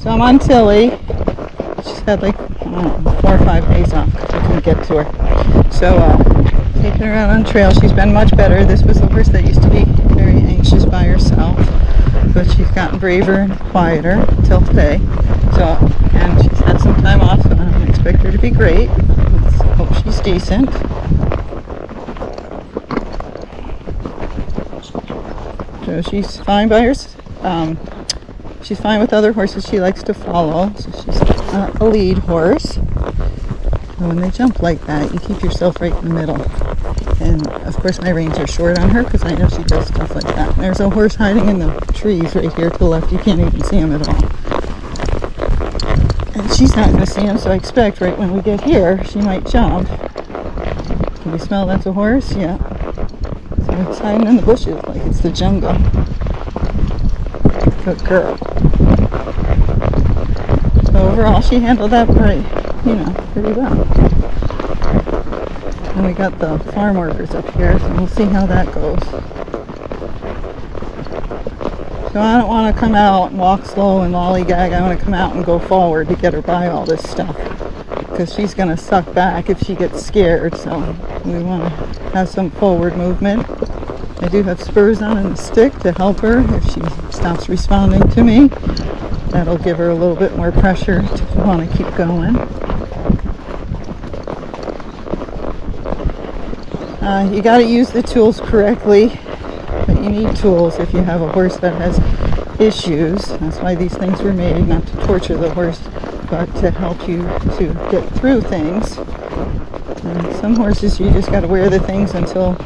So I'm on Tilley. She's had like 4 or 5 days off because I couldn't get to her. So taking her out on trail. She's been much better. This was the horse that used to be very anxious by herself, but she's gotten braver and quieter till today. So, and she's had some time off, so I don't expect her to be great. Let's hope she's decent. So she's fine by herself. She's fine with other horses she likes to follow, so she's not a lead horse. And when they jump like that, you keep yourself right in the middle. And of course my reins are short on her because I know she does stuff like that. There's a horse hiding in the trees right here to the left. You can't even see him at all. And she's not going to see him, so I expect right when we get here, she might jump. Can you smell that's a horse? Yeah. So it's hiding in the bushes like it's the jungle. Good girl. So overall, she handled that pretty well. And we got the farm workers up here, so we'll see how that goes. So I don't want to come out and walk slow and lollygag. I want to come out and go forward to get her by all this stuff, because she's going to suck back if she gets scared. So we want to have some forward movement. I do have spurs on and a stick to help her if she stops responding to me. That'll give her a little bit more pressure to want to keep going. You got to use the tools correctly, but you need tools if you have a horse that has issues. That's why these things were made, not to torture the horse, but to help you to get through things. And some horses, you just got to wear the things until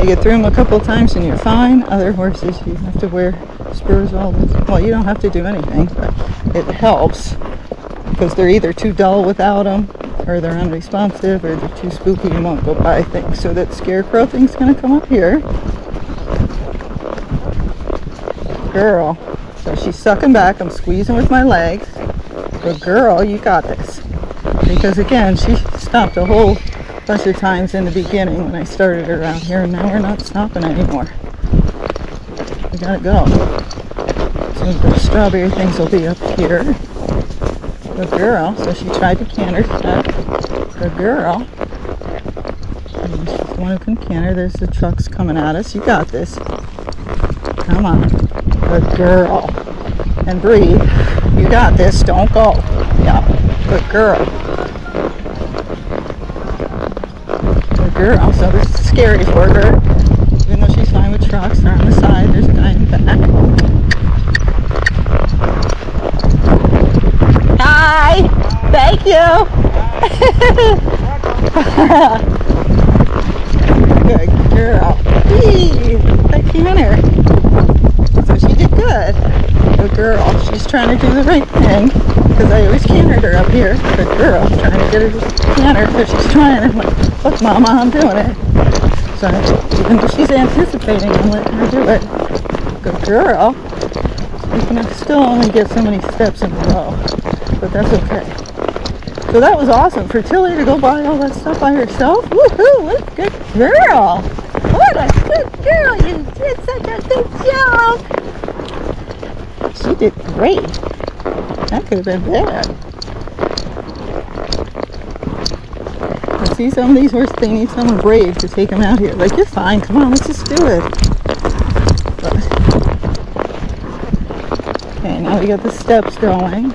you get through them a couple of times and you're fine. Other horses, you have to wear spurs all the time. Well, you don't have to do anything, but it helps because they're either too dull without them, or they're unresponsive, or they're too spooky and won't go by things. So that scarecrow thing's going to come up here. Girl. So she's sucking back. I'm squeezing with my legs. But girl, you got this. Because again, she stopped a whole bunch of times in the beginning when I started her out here, and now we're not stopping anymore. We gotta go. So the strawberry things will be up here. The girl, so she tried to can her stuff. The girl, and she's the one who can canter. There's the trucks coming at us. You got this. Come on. The girl. And breathe. You got this. Don't go. Yeah. The girl. Also, this is scary for her, even though she's fine with trucks. They're on the side, there's a guy in the back. Hi! Thank you! Good girl. Jeez, thank you in her. So she did good. Good girl. She's trying to do the right thing, because I always cantered her up here. Good girl. Trying to get her to canter, because she's trying. I'm like, look, Mama, I'm doing it. So even though she's anticipating, I'm letting her do it. Good girl. You can still only get so many steps in a row, but that's okay. So that was awesome for Tilley to go buy all that stuff by herself. Woohoo! What a good girl! What a good girl! You did such a good job. She did great. That could have been better. See, some of these horses, they need someone brave to take them out here. Like, you're fine, come on, let's just do it. But, okay, now we got the steps going.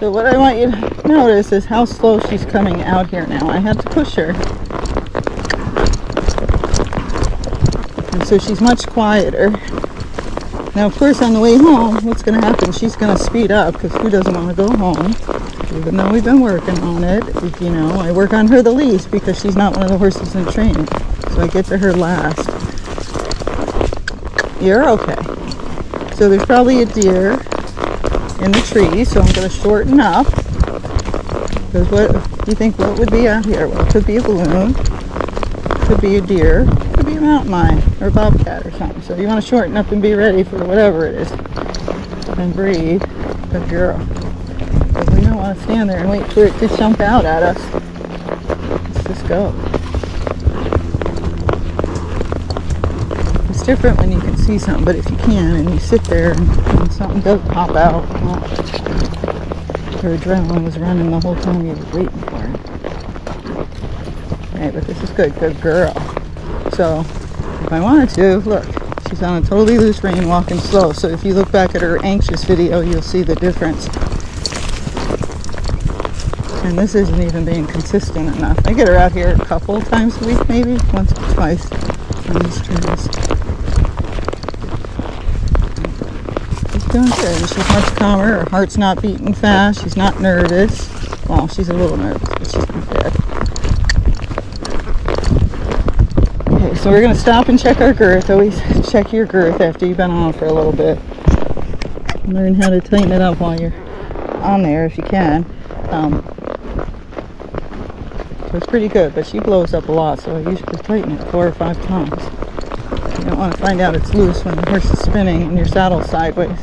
So what I want you to notice is how slow she's coming out here now. I had to push her. So she's much quieter. Now, of course, on the way home, what's going to happen? She's going to speed up, because who doesn't want to go home? Even though we've been working on it, you know, I work on her the least because she's not one of the horses in training. So I get to her last. You're okay. So there's probably a deer in the tree, so I'm going to shorten up. Because what do you think? What would be out here? Well, it could be a balloon. Could be a deer. Could be a mountain lion or a bobcat or something. So you want to shorten up and be ready for whatever it is. And breathe. Good girl. Because we don't want to stand there and wait for it to jump out at us. Let's just go. It's different when you can see something, but if you can and you sit there and something does pop out, your adrenaline was running the whole time you were waiting for it. Alright, but this is good. Good girl. So, if I wanted to, look, she's on a totally loose rein walking slow. So if you look back at her anxious video, you'll see the difference. And this isn't even being consistent enough. I get her out here a couple times a week, maybe once or twice on these trails. She's doing good. She's much calmer. Her heart's not beating fast. She's not nervous. Well, she's a little nervous, but she's not bad. Okay, so we're going to stop and check our girth. Always check your girth after you've been on for a little bit. Learn how to tighten it up while you're on there if you can. So it's pretty good, but she blows up a lot, so I usually tighten it 4 or 5 times. You don't want to find out it's loose when the horse is spinning and your saddle's sideways.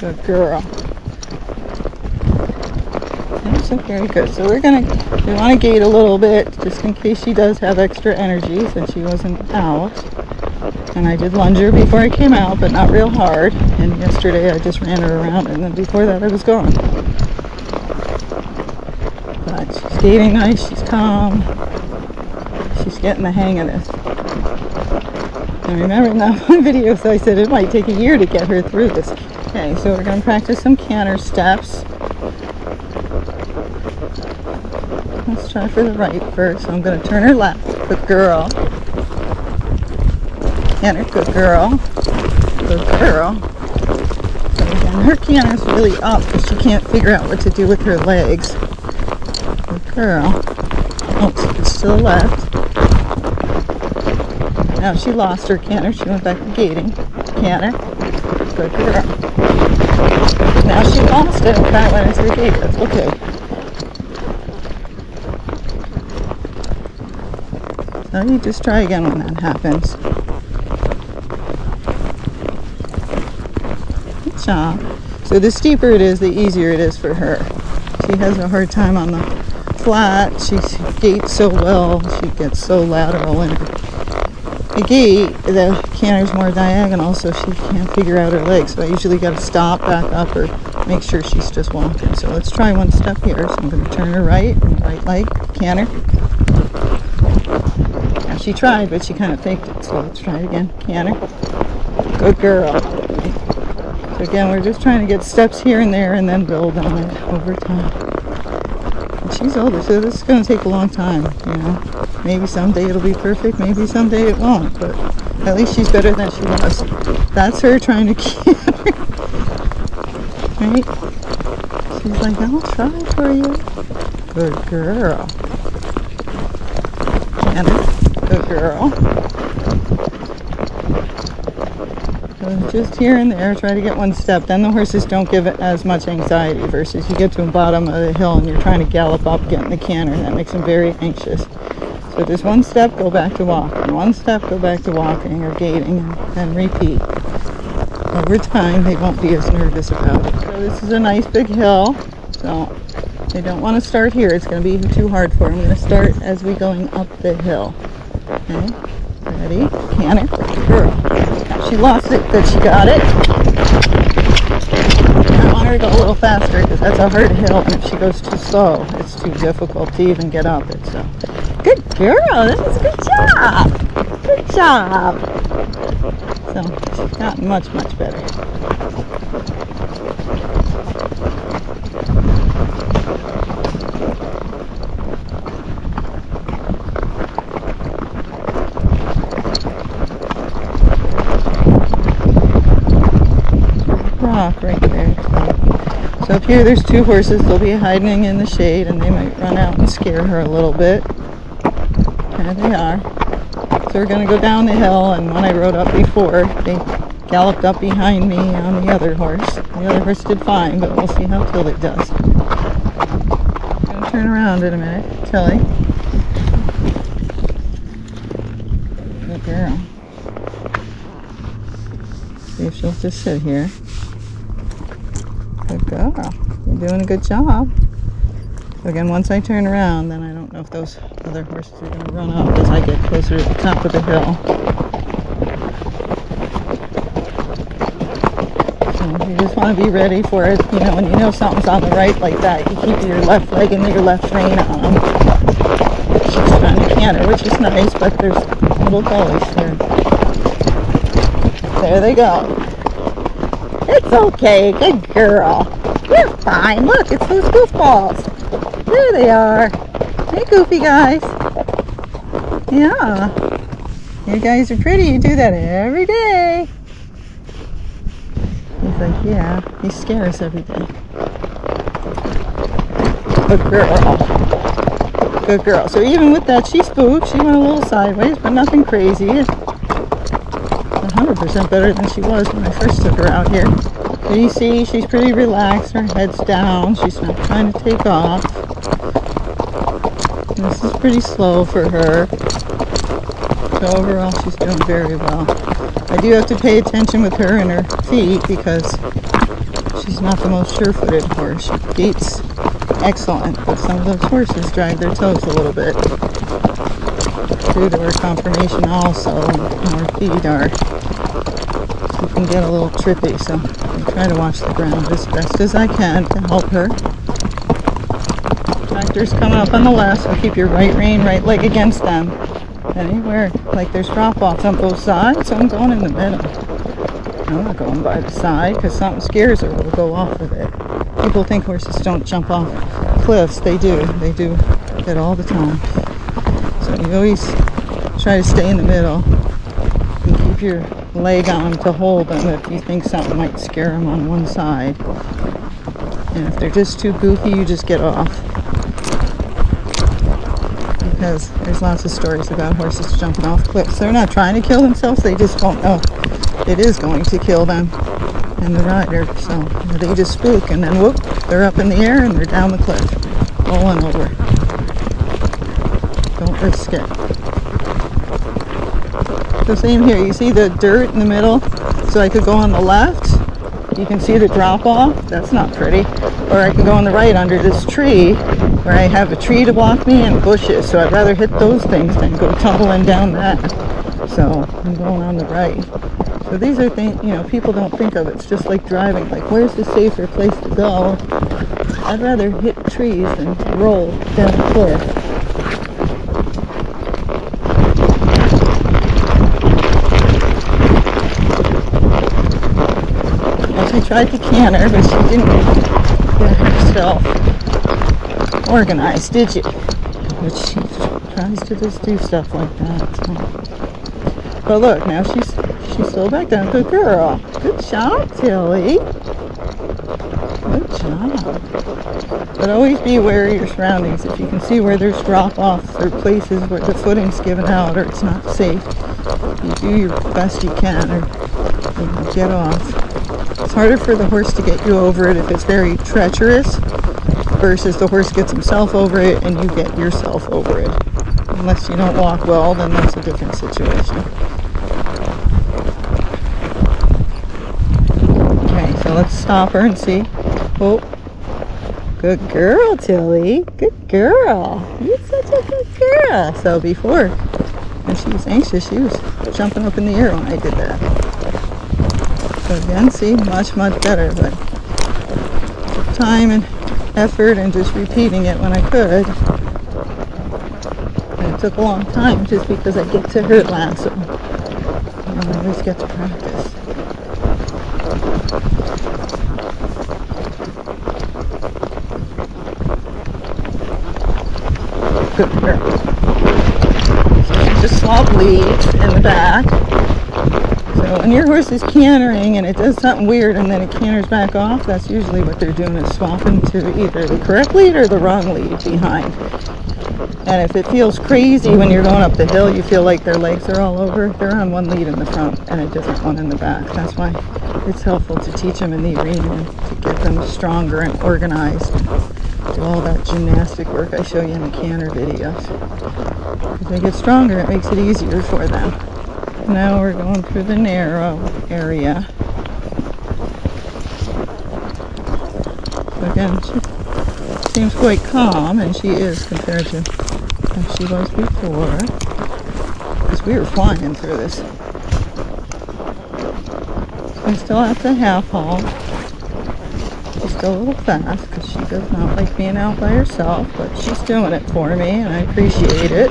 Good girl. That's very good. So we want to gait a little bit, just in case she does have extra energy, since she wasn't out. And I did lunge her before I came out, but not real hard. And yesterday I just ran her around, and then before that I was gone. But she's gaiting nice, she's calm. She's getting the hang of this. And remember in that one video, so I said it might take a year to get her through this. Okay, so we're going to practice some canter steps. Let's try for the right first. So I'm going to turn her left. Good girl. Canter, good girl. Good girl. And her canter's really up because she can't figure out what to do with her legs. Good girl. Oh, it's to the left. Now she lost her canter. She went back to gating. Canter. Good girl. Now she lost it. That went into the gate. That's okay. So you just try again when that happens. So the steeper it is, the easier it is for her. She has a hard time on the flat. She gates so well. She gets so lateral in the gate. The canter's more diagonal, so she can't figure out her legs. So I usually got to stop, back up, or make sure she's just walking. So let's try one step here. So I'm going to turn her right, and right leg, canter. Now she tried, but she kind of faked it. So let's try it again. Canter. Good girl. So again, we're just trying to get steps here and there and then build on it over time. And she's older, so this is going to take a long time, you know. Maybe someday it'll be perfect, maybe someday it won't, but at least she's better than she was. That's her trying to keep her. Right? She's like, I'll try for you. Good girl. Anna, good girl. Just here and there, try to get one step. Then the horses don't give it as much anxiety versus you get to the bottom of the hill and you're trying to gallop up, get in the canter, and that makes them very anxious. So just one step, go back to walking. One step, go back to walking or gating, and repeat. Over time, they won't be as nervous about it. So this is a nice big hill, so they don't want to start here. It's going to be too hard for them. I'm going to start as we're going up the hill. Okay, ready? Canter, girl. She lost it, but she got it. I want her to go a little faster because that's a hard hill, and if she goes too slow, it's too difficult to even get up it. So, good girl. This is a good job. Good job. So she's gotten much, much better. Right there. So up here there's 2 horses. They'll be hiding in the shade and they might run out and scare her a little bit. There they are. So we're going to go down the hill, and when I rode up before, they galloped up behind me on the other horse. The other horse did fine, but we'll see how Tilley does. I'm going to turn around in a minute. Tilley. Good girl. See if she'll just sit here. Good girl. You're doing a good job. So again, once I turn around, then I don't know if those other horses are going to run up as I get closer to the top of the hill. So you just want to be ready for it. You know, when you know something's on the right like that, you keep your left leg and your left rein on them. She's trying to canter, which is nice, but there's little gullies there. There they go. It's okay, good girl. You're fine. Look, it's those goofballs. There they are. Hey, goofy guys. Yeah. You guys are pretty. You do that every day. He's like, yeah. He scares every day. Good girl. Good girl. So even with that, she spooked. She went a little sideways, but nothing crazy. 100% better than she was when I first took her out here. So you see, she's pretty relaxed, her head's down, she's not trying to take off. And this is pretty slow for her. So overall, she's doing very well. I do have to pay attention with her and her feet because she's not the most sure-footed horse. She gates excellent, but some of those horses drag their toes a little bit due to her conformation also, and her feet are, you can get a little trippy, so I try to watch the ground as best as I can to help her. Tractor's coming up on the left, so keep your right rein, right leg against them. Anywhere, like there's drop-offs on both sides, so I'm going in the middle. I'm not going by the side, because something scares her, it'll go off with it. People think horses don't jump off cliffs, they do. They do it all the time. So you always try to stay in the middle and keep your leg on to hold them if you think something might scare them on one side. And if they're just too goofy, you just get off. Because there's lots of stories about horses jumping off cliffs. They're not trying to kill themselves, they just don't know it is going to kill them and the rider. So they just spook and then whoop, they're up in the air and they're down the cliff, rolling over. Don't risk it. So same here, you see the dirt in the middle, so I could go on the left, you can see the drop off, that's not pretty, or I could go on the right under this tree, where I have a tree to block me and bushes, so I'd rather hit those things than go tumbling down that, so I'm going on the right. So these are things, you know, people don't think of, it's just like driving, like where's the safer place to go? I'd rather hit trees than roll down the cliff. She tried to canter, but she didn't get herself organized, did she? But she tries to just do stuff like that. So. But look, now she's still back down. Good girl. Good job, Tilly. Good job. But always be aware of your surroundings. If you can see where there's drop-offs or places where the footing's given out or it's not safe, you do your best you can or you can get off. It's harder for the horse to get you over it if it's very treacherous versus the horse gets himself over it and you get yourself over it. Unless you don't walk well, then that's a different situation. Okay, so let's stop her and see. Oh, good girl, Tilly. Good girl. You're such a good girl. So before, when she was anxious, she was jumping up in the air when I did that. So again, see, much better, but time and effort and just repeating it when I could. And it took a long time just because I get to her last, so I always get to practice. Good girl. So she just swap leaves in the back. So when your horse is cantering and it does something weird and then it canters back off, that's usually what they're doing is swapping to either the correct lead or the wrong lead behind. And if it feels crazy when you're going up the hill, you feel like their legs are all over, they're on one lead in the front and a different one in the back. That's why it's helpful to teach them in the arena to get them stronger and organized. Do all that gymnastic work I show you in the canter videos. If they get stronger, it makes it easier for them. Now we're going through the narrow area. So again, seems quite calm, and she is compared to how she was before, because we were flying through this. I'm still at the half haul. She's still a little fast because she does not like being out by herself, but she's doing it for me and I appreciate it.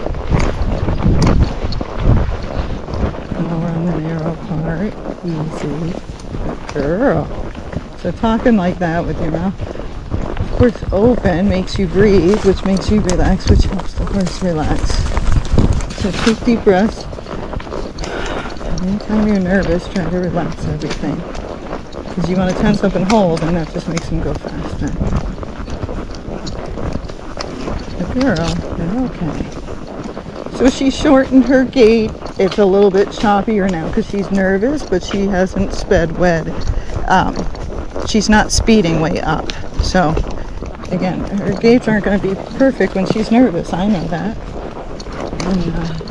Now we're on the narrow part. Easy. Good girl. So talking like that with your mouth, of course, open makes you breathe, which makes you relax, which helps the horse relax. So take deep breaths. Anytime you're nervous, try to relax everything, because you want to tense up and hold, and that just makes them go faster. Good girl, you're okay. So she shortened her gait. It's a little bit choppier now because she's nervous, but she hasn't sped wed. She's not speeding way up. So again, her gaits aren't going to be perfect when she's nervous. I know that. And,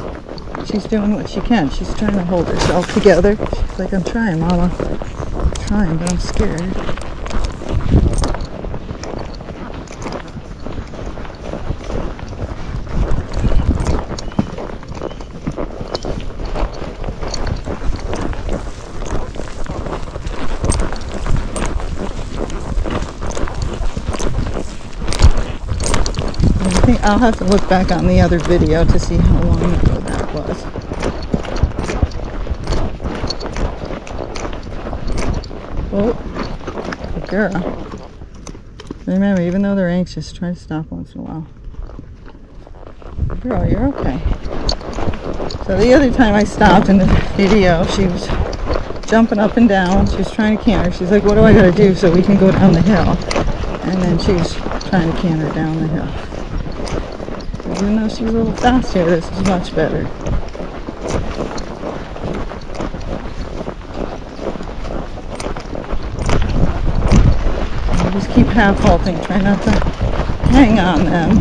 she's doing what she can. She's trying to hold herself together. She's like, I'm trying, Mama. I'm trying, but I'm scared. I think I'll have to look back on the other video to see how long ago that was. Oh, good girl. Remember, even though they're anxious, try to stop once in a while. Good girl, you're okay. So the other time I stopped in the video, she was jumping up and down. She was trying to canter. She's like, what do I got to do so we can go down the hill? And then she was trying to canter down the hill. Even though she's a little faster, this is much better. Just keep half-halting, try not to hang on them.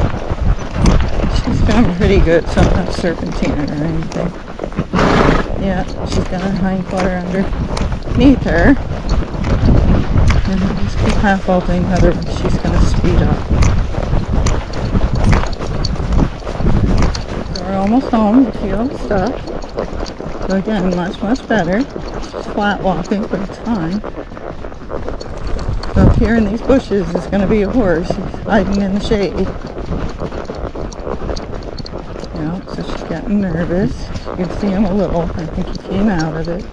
She's doing pretty good, so I'm not serpentining or anything. Yeah, she's got her hind quarter underneath her. And just keep half-halting, otherwise she's going to speed up. Almost home, with your own stuff. So again, much better. It's flat walking, but it's fine. So up here in these bushes is going to be a horse. She's hiding in the shade. Yeah, so she's getting nervous. You can see him a little. I think he came out of it.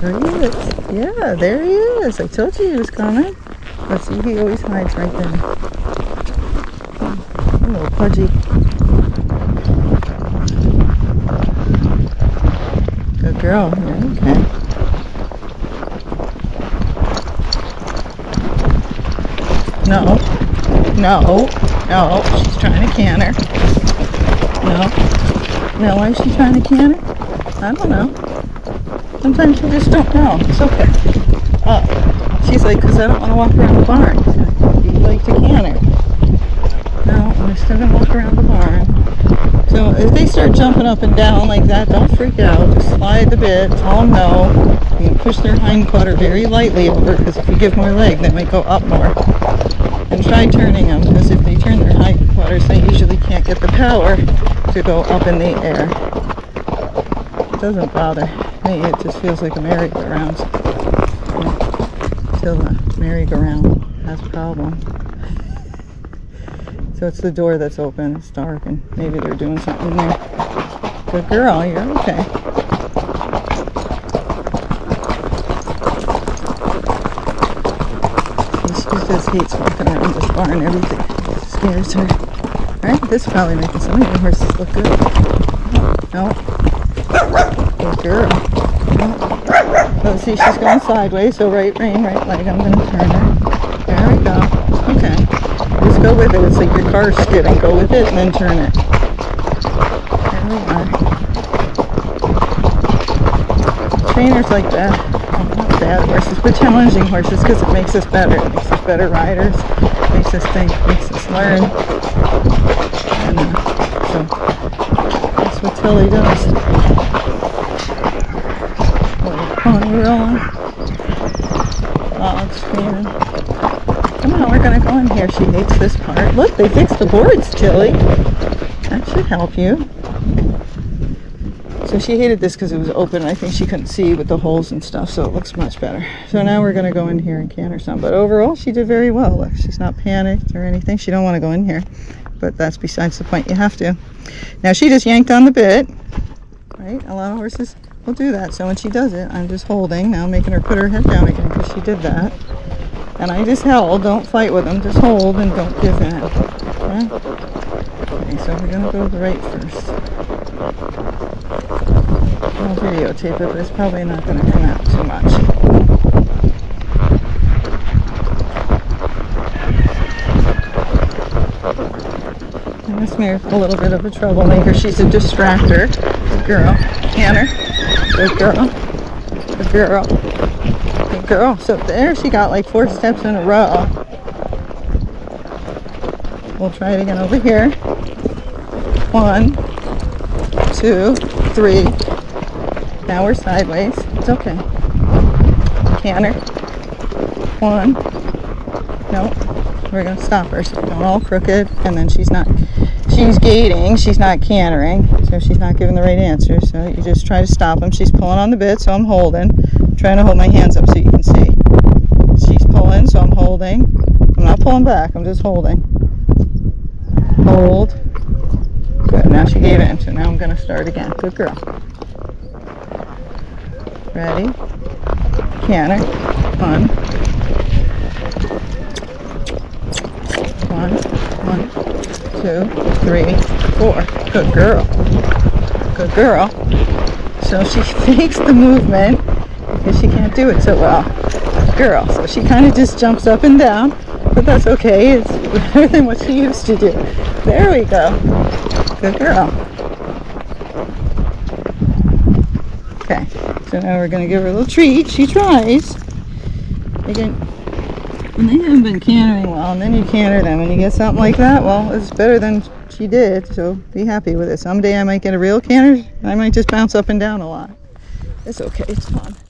There he is. Yeah, there he is. I told you he was coming. Let's see, he always hides right there. Pudgy. Good girl. You're okay. No. No. No. She's trying to canter. No. No, why is she trying to canter? I don't know. Sometimes you just don't know. It's okay. Oh. She's like, because I don't want to walk around the barn. You'd like to canter. They're going to walk around the barn. So if they start jumping up and down like that, don't freak out. Just slide the bit, tell them no. You can push their hind quarter very lightly over, because if you give more leg, they might go up more. And try turning them, because if they turn their hind quarters, they usually can't get the power to go up in the air. It doesn't bother me. It just feels like a merry-go-round. Yeah. Until the merry-go-round has a problem. So it's the door that's open, it's dark, and maybe they're doing something there. Good girl, you're okay. She just hates walking around this barn, everything scares her. Right? This is probably making some of your horses look good. No. Good girl. No. Let's see, she's going sideways, so right rein, right leg, I'm going to turn her. There we go. Okay. Just go with it. It's like your car's skidding. Go with it and then turn it. There we are. Trainers like that. Oh, not bad horses, but challenging horses, because it makes us better. It makes us better riders. It makes us think. It makes us learn. And so that's what Tilley does. Little pony rolling. Dogs even. Come on, we're going to go in here. She hates this part. Look, they fixed the boards, Tilley. That should help you. So she hated this because it was open. I think she couldn't see with the holes and stuff, so it looks much better. So now we're going to go in here and can her some. But overall, she did very well. Look, she's not panicked or anything. She don't want to go in here, but that's besides the point. You have to. Now she just yanked on the bit, right? A lot of horses will do that. So when she does it, I'm just holding now, making her put her head down again because she did that. And I just held. Don't fight with them. Just hold and don't give in. Okay, so we're going to go right first. I'll videotape it, but it's probably not going to come out too much. And this mare's a little bit of a troublemaker. She's a distractor. Good girl. Tanner. Good girl. Good girl. Good girl. So there she got like 4 steps in a row. We'll try it again over here. 1, 2, 3. Now we're sideways. It's okay. Canter. 1. Nope. We're going to stop her. So we're going all crooked. And then she's gating. She's not cantering. So she's not giving the right answer. So you just try to stop them. She's pulling on the bit. So I'm holding. I'm trying to hold my hands up so you can see. She's pulling. So I'm holding. I'm not pulling back. I'm just holding. Hold. Good. Now she gave in. So now I'm going to start again. Good girl. Ready? Canter. 1, 1, 1, 2, 3, 4. Good girl. Good girl. So she fakes the movement because she can't do it so well. Good girl. So she kind of just jumps up and down, but that's okay. It's better than what she used to do. There we go. Good girl. Okay, so now we're going to give her a little treat. She tries. Again, and they haven't been cantering well, and then you canter them, and you get something like that. Well, it's better than she did, so be happy with it. Someday I might get a real canter, and I might just bounce up and down a lot. It's okay, it's fun.